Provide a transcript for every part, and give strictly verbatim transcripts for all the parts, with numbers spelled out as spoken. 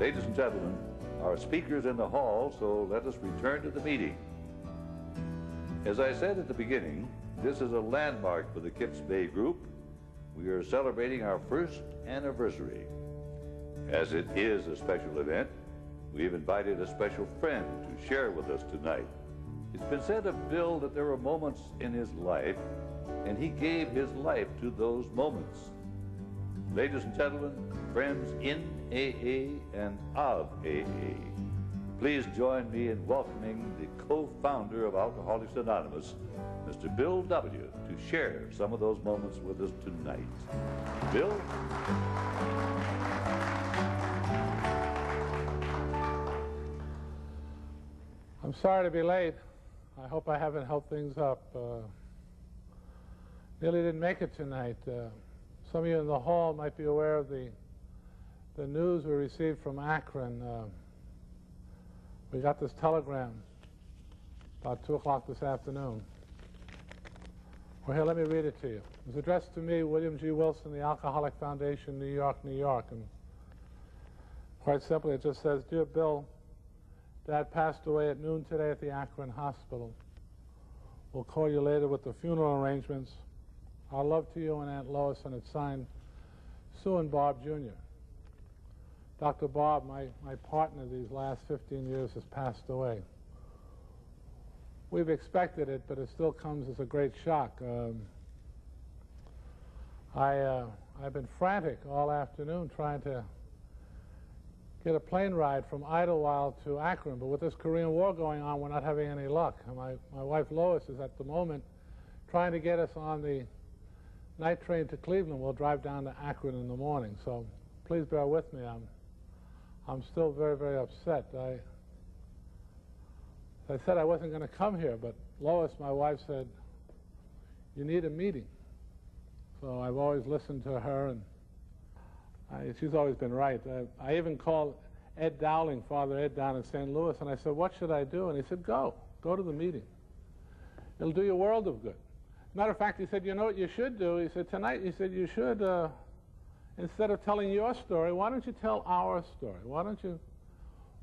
Ladies and gentlemen, our speaker's in the hall, so let us return to the meeting. As I said at the beginning, this is a landmark for the Kips Bay Group. We are celebrating our first anniversary. As it is a special event, we have invited a special friend to share with us tonight. It's been said of Bill that there were moments in his life, and he gave his life to those moments. Ladies and gentlemen, friends in A A and of A A, please join me in welcoming the co-founder of Alcoholics Anonymous, Mister Bill W., to share some of those moments with us tonight. Bill? I'm sorry to be late. I hope I haven't held things up. Uh, nearly didn't make it tonight. Uh, some of you in the hall might be aware of the, the news we received from Akron. Uh, we got this telegram about two o'clock this afternoon. Well, here, let me read it to you. It was addressed to me, William G. Wilson, the Alcoholic Foundation, New York, New York. And quite simply, it just says, "Dear Bill, Dad passed away at noon today at the Akron Hospital. We'll call you later with the funeral arrangements. Our love to you and Aunt Lois," and it's signed Sue and Bob, Junior Doctor Bob, my, my partner these last fifteen years, has passed away. We've expected it, but it still comes as a great shock. Um, I, uh, I've been frantic all afternoon trying to get a plane ride from Idlewild to Akron, but with this Korean War going on, we're not having any luck. My, my wife Lois is at the moment trying to get us on the night train to Cleveland. We'll drive down to Akron in the morning, so please bear with me. I'm, I'm still very, very upset. I, I said I wasn't going to come here, but Lois, my wife, said, "You need a meeting." So I've always listened to her, and I, she's always been right. I, I even called Ed Dowling, Father Ed down in Saint Louis, and I said, "What should I do?" And he said, go, go to the meeting. It'll do you a world of good. Matter of fact, he said, "You know what you should do?" He said, "Tonight," he said, "you should, uh, instead of telling your story, why don't you tell our story? Why don't you,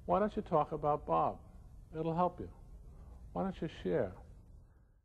why don't you talk about Bob? It'll help you. Why don't you share?"